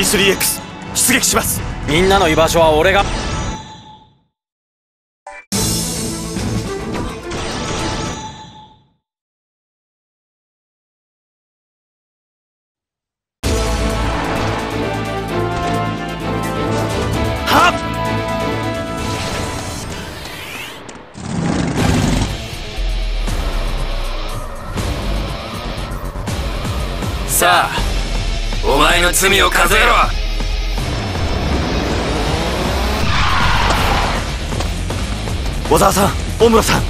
G3X 出撃します。みんなの居場所は俺が。さあ、お前の罪を数えろ。小沢さん、大室さん、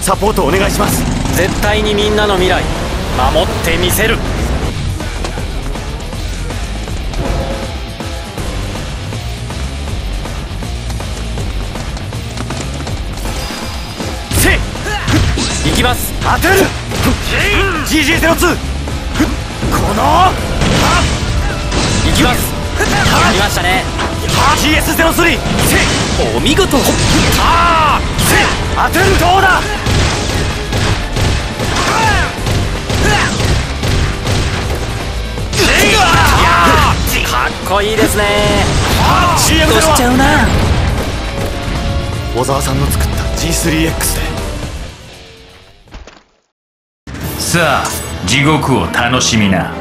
サポートお願いします。絶対にみんなの未来守ってみせる。せい行きます。当てる GG02。この行きます。やりましたね。 GS03 お見事。当てる。どうだ。かっこいいですね。GM としちゃうな。小沢さんの作った G3X で。さあ、地獄を楽しみな。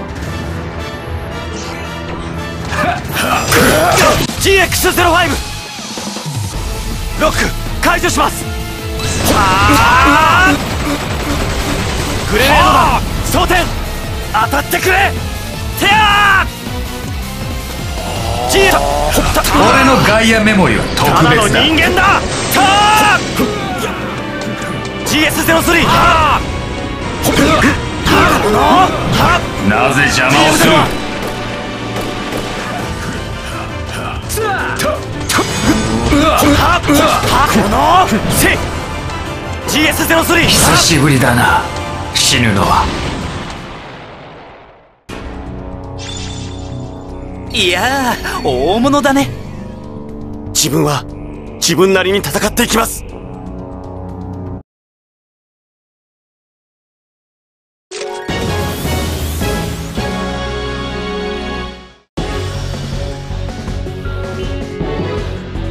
GX-05 ロック解除します。グレネードだ。装填当たってくれ。てやー GX 俺のガイアメモリは特別だ。人間だ。 GS03 なぜ邪魔をする。久しぶりだな、死ぬのは。いやー、大物だね。自分は自分なりに戦っていきます。